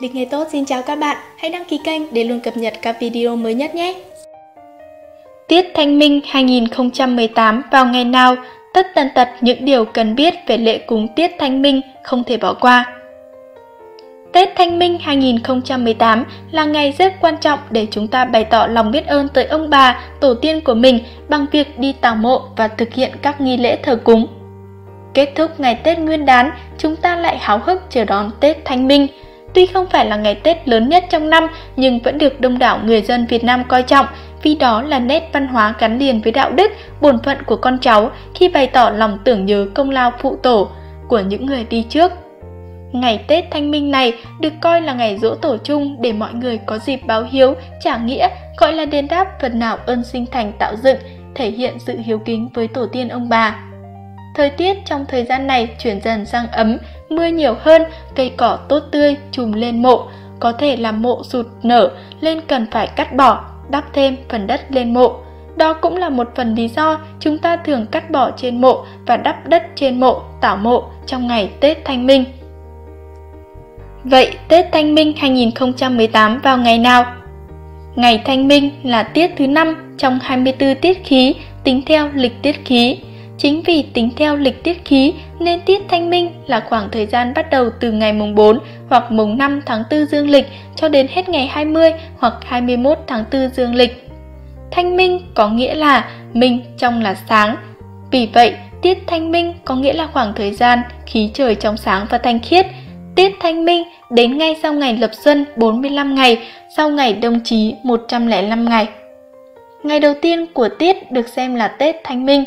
Lịch Ngày Tốt xin chào các bạn, hãy đăng ký kênh để luôn cập nhật các video mới nhất nhé! Tết Thanh Minh 2018 vào ngày nào, tất tần tật những điều cần biết về lễ cúng Tết Thanh Minh không thể bỏ qua. Tết Thanh Minh 2018 là ngày rất quan trọng để chúng ta bày tỏ lòng biết ơn tới ông bà, tổ tiên của mình bằng việc đi tảo mộ và thực hiện các nghi lễ thờ cúng. Kết thúc ngày Tết Nguyên đán, chúng ta lại háo hức chờ đón Tết Thanh Minh. Tuy không phải là ngày Tết lớn nhất trong năm nhưng vẫn được đông đảo người dân Việt Nam coi trọng vì đó là nét văn hóa gắn liền với đạo đức, bổn phận của con cháu khi bày tỏ lòng tưởng nhớ công lao phụ tổ của những người đi trước. Ngày Tết Thanh Minh này được coi là ngày giỗ tổ chung để mọi người có dịp báo hiếu, trả nghĩa, gọi là đền đáp phần nào ơn sinh thành tạo dựng, thể hiện sự hiếu kính với tổ tiên ông bà. Thời tiết trong thời gian này chuyển dần sang ấm, mưa nhiều hơn, cây cỏ tốt tươi trùm lên mộ, có thể làm mộ sụt nở lên cần phải cắt bỏ, đắp thêm phần đất lên mộ. Đó cũng là một phần lý do chúng ta thường cắt bỏ trên mộ và đắp đất trên mộ, tảo mộ trong ngày Tết Thanh Minh. Vậy Tết Thanh Minh 2018 vào ngày nào? Ngày Thanh Minh là tiết thứ 5 trong 24 tiết khí tính theo lịch tiết khí. Chính vì tính theo lịch tiết khí nên Tết Thanh Minh là khoảng thời gian bắt đầu từ ngày mùng 4 hoặc mùng 5 tháng 4 dương lịch cho đến hết ngày 20 hoặc 21 tháng 4 dương lịch. Thanh minh có nghĩa là minh trong là sáng. Vì vậy, Tết Thanh Minh có nghĩa là khoảng thời gian khí trời trong sáng và thanh khiết. Tết Thanh Minh đến ngay sau ngày lập xuân 45 ngày, sau ngày Đông Chí 105 ngày. Ngày đầu tiên của Tết được xem là Tết Thanh Minh.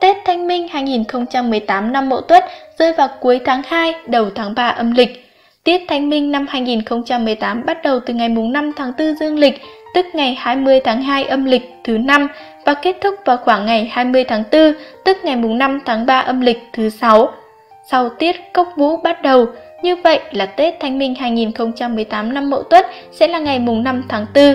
Tết Thanh Minh 2018 năm Mậu Tuất rơi vào cuối tháng 2, đầu tháng 3 âm lịch. Tết Thanh Minh năm 2018 bắt đầu từ ngày mùng 5 tháng 4 dương lịch, tức ngày 20 tháng 2 âm lịch thứ 5 và kết thúc vào khoảng ngày 20 tháng 4, tức ngày mùng 5 tháng 3 âm lịch thứ 6. Sau tiết Cốc Vũ bắt đầu, như vậy là Tết Thanh Minh 2018 năm Mậu Tuất sẽ là ngày mùng 5 tháng 4.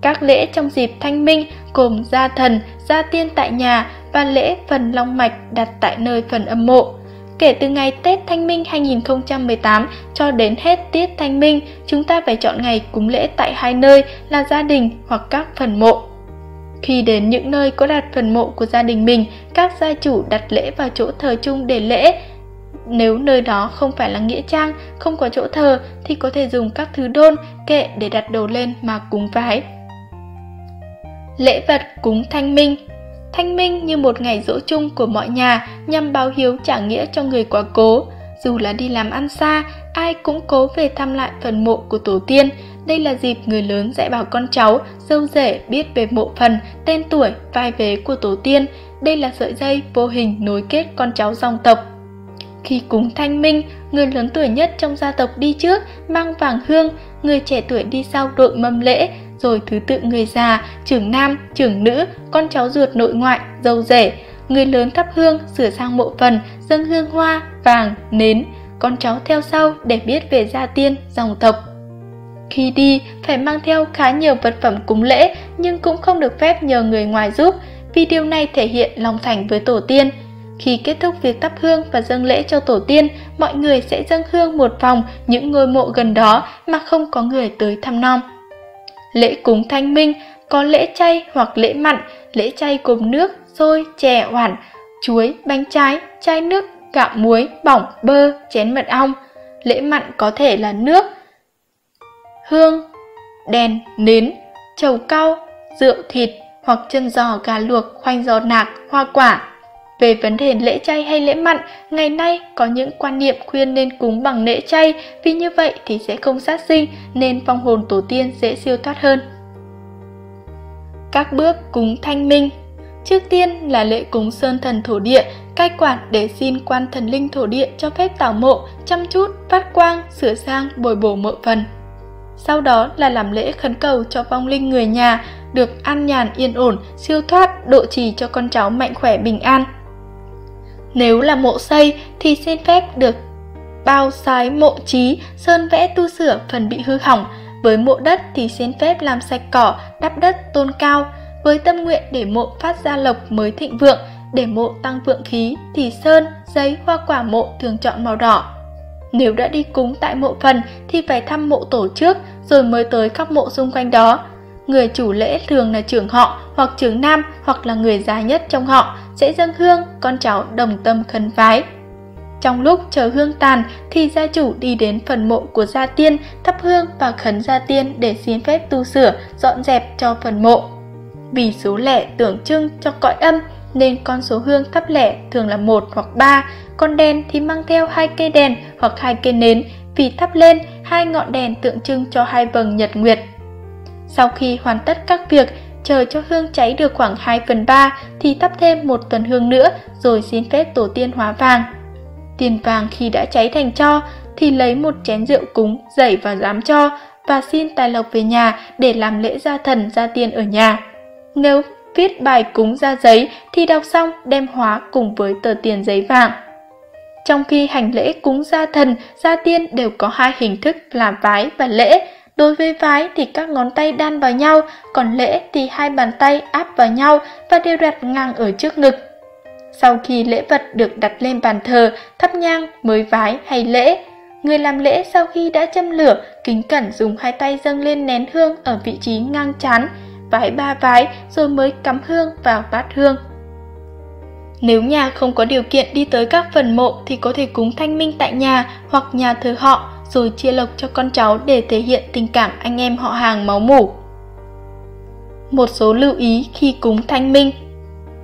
Các lễ trong dịp Thanh Minh gồm gia thần, gia tiên tại nhà và lễ phần long mạch đặt tại nơi phần âm mộ. Kể từ ngày Tết Thanh Minh 2018 cho đến hết Tết Thanh Minh, chúng ta phải chọn ngày cúng lễ tại hai nơi là gia đình hoặc các phần mộ. Khi đến những nơi có đặt phần mộ của gia đình mình, các gia chủ đặt lễ vào chỗ thờ chung để lễ. Nếu nơi đó không phải là nghĩa trang, không có chỗ thờ thì có thể dùng các thứ đôn, kệ để đặt đồ lên mà cúng vái. Lễ vật cúng Thanh Minh. Thanh Minh như một ngày giỗ chung của mọi nhà nhằm báo hiếu trả nghĩa cho người quá cố. Dù là đi làm ăn xa, ai cũng cố về thăm lại phần mộ của tổ tiên. Đây là dịp người lớn dạy bảo con cháu, dâu rể biết về mộ phần, tên tuổi, vai vế của tổ tiên. Đây là sợi dây vô hình nối kết con cháu dòng tộc. Khi cúng Thanh Minh, người lớn tuổi nhất trong gia tộc đi trước mang vàng hương, người trẻ tuổi đi sau đội mâm lễ, rồi thứ tự người già, trưởng nam, trưởng nữ, con cháu ruột nội ngoại, dâu rể. Người lớn thắp hương, sửa sang mộ phần, dâng hương hoa, vàng, nến. Con cháu theo sau để biết về gia tiên, dòng tộc. Khi đi, phải mang theo khá nhiều vật phẩm cúng lễ nhưng cũng không được phép nhờ người ngoài giúp vì điều này thể hiện lòng thành với tổ tiên. Khi kết thúc việc thắp hương và dâng lễ cho tổ tiên, mọi người sẽ dâng hương một vòng những ngôi mộ gần đó mà không có người tới thăm nom. Lễ cúng Thanh Minh có lễ chay hoặc lễ mặn. Lễ chay gồm nước, xôi, chè, oản, chuối, bánh trái, chai nước, gạo muối, bỏng, bơ, chén mật ong. Lễ mặn có thể là nước, hương, đèn, nến, trầu cau, rượu thịt hoặc chân giò gà luộc, khoanh giò nạc, hoa quả. Về vấn đề lễ chay hay lễ mặn, ngày nay có những quan niệm khuyên nên cúng bằng lễ chay vì như vậy thì sẽ không sát sinh nên vong hồn tổ tiên dễ siêu thoát hơn. Các bước cúng Thanh Minh. Trước tiên là lễ cúng sơn thần thổ địa, cai quản để xin quan thần linh thổ địa cho phép tảo mộ, chăm chút, phát quang, sửa sang, bồi bổ mộ phần. Sau đó là làm lễ khấn cầu cho vong linh người nhà được an nhàn yên ổn, siêu thoát, độ trì cho con cháu mạnh khỏe bình an. Nếu là mộ xây thì xin phép được bao sái mộ trí, sơn vẽ tu sửa phần bị hư hỏng. Với mộ đất thì xin phép làm sạch cỏ, đắp đất, tôn cao. Với tâm nguyện để mộ phát gia lộc mới thịnh vượng, để mộ tăng vượng khí thì sơn, giấy, hoa quả mộ thường chọn màu đỏ. Nếu đã đi cúng tại mộ phần thì phải thăm mộ tổ trước rồi mới tới các mộ xung quanh đó. Người chủ lễ thường là trưởng họ hoặc trưởng nam hoặc là người già nhất trong họ sẽ dâng hương, con cháu đồng tâm khấn vái. Trong lúc chờ hương tàn thì gia chủ đi đến phần mộ của gia tiên, thắp hương và khấn gia tiên để xin phép tu sửa, dọn dẹp cho phần mộ. Vì số lẻ tượng trưng cho cõi âm nên con số hương thắp lẻ thường là 1 hoặc 3, con đèn thì mang theo 2 cây đèn hoặc 2 cây nến vì thắp lên 2 ngọn đèn tượng trưng cho 2 vầng nhật nguyệt. Sau khi hoàn tất các việc, chờ cho hương cháy được khoảng 2/3 thì thắp thêm 1 tuần hương nữa rồi xin phép tổ tiên hóa vàng. Tiền vàng khi đã cháy thành tro thì lấy 1 chén rượu cúng dẩy vào giám tro và xin tài lộc về nhà để làm lễ gia thần gia tiên ở nhà. Nếu viết bài cúng ra giấy thì đọc xong đem hóa cùng với tờ tiền giấy vàng. Trong khi hành lễ cúng gia thần, gia tiên đều có 2 hình thức là vái và lễ. Đối với vái thì các ngón tay đan vào nhau, còn lễ thì 2 bàn tay áp vào nhau và đều đặt ngang ở trước ngực. Sau khi lễ vật được đặt lên bàn thờ, thắp nhang mới vái hay lễ. Người làm lễ sau khi đã châm lửa, kính cẩn dùng 2 tay dâng lên nén hương ở vị trí ngang trán, vái 3 vái rồi mới cắm hương vào bát hương. Nếu nhà không có điều kiện đi tới các phần mộ thì có thể cúng thanh minh tại nhà hoặc nhà thờ họ rồi chia lộc cho con cháu để thể hiện tình cảm anh em họ hàng máu mủ. Một số lưu ý khi cúng thanh minh.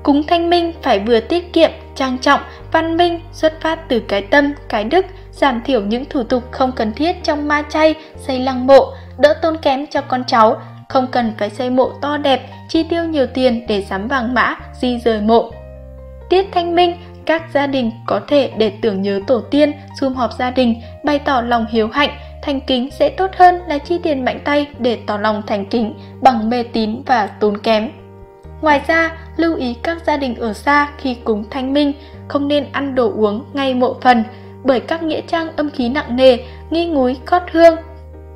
Cúng thanh minh phải vừa tiết kiệm, trang trọng, văn minh, xuất phát từ cái tâm, cái đức, giảm thiểu những thủ tục không cần thiết trong ma chay, xây lăng mộ, đỡ tốn kém cho con cháu, không cần phải xây mộ to đẹp, chi tiêu nhiều tiền để sắm vàng mã, di rời mộ. Tiết thanh minh, các gia đình có thể để tưởng nhớ tổ tiên, sum họp gia đình, bày tỏ lòng hiếu hạnh, thành kính sẽ tốt hơn là chi tiền mạnh tay để tỏ lòng thành kính bằng mê tín và tốn kém. Ngoài ra, lưu ý các gia đình ở xa khi cúng thanh minh không nên ăn đồ uống ngay mộ phần bởi các nghĩa trang âm khí nặng nề, nghi ngúi khót hương,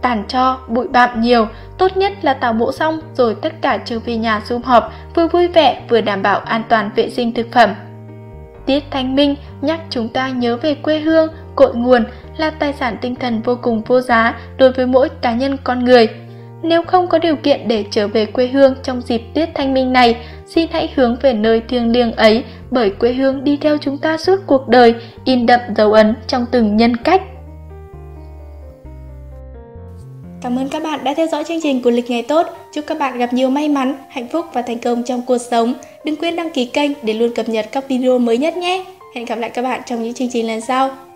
tàn tro, bụi bặm nhiều. Tốt nhất là tảo mộ xong rồi tất cả trở về nhà sum họp, vừa vui vẻ vừa đảm bảo an toàn vệ sinh thực phẩm. Tiết thanh minh nhắc chúng ta nhớ về quê hương, cội nguồn là tài sản tinh thần vô cùng vô giá đối với mỗi cá nhân con người. Nếu không có điều kiện để trở về quê hương trong dịp tiết thanh minh này, xin hãy hướng về nơi thiêng liêng ấy bởi quê hương đi theo chúng ta suốt cuộc đời, in đậm dấu ấn trong từng nhân cách. Cảm ơn các bạn đã theo dõi chương trình của Lịch Ngày Tốt. Chúc các bạn gặp nhiều may mắn, hạnh phúc và thành công trong cuộc sống. Đừng quên đăng ký kênh để luôn cập nhật các video mới nhất nhé. Hẹn gặp lại các bạn trong những chương trình lần sau.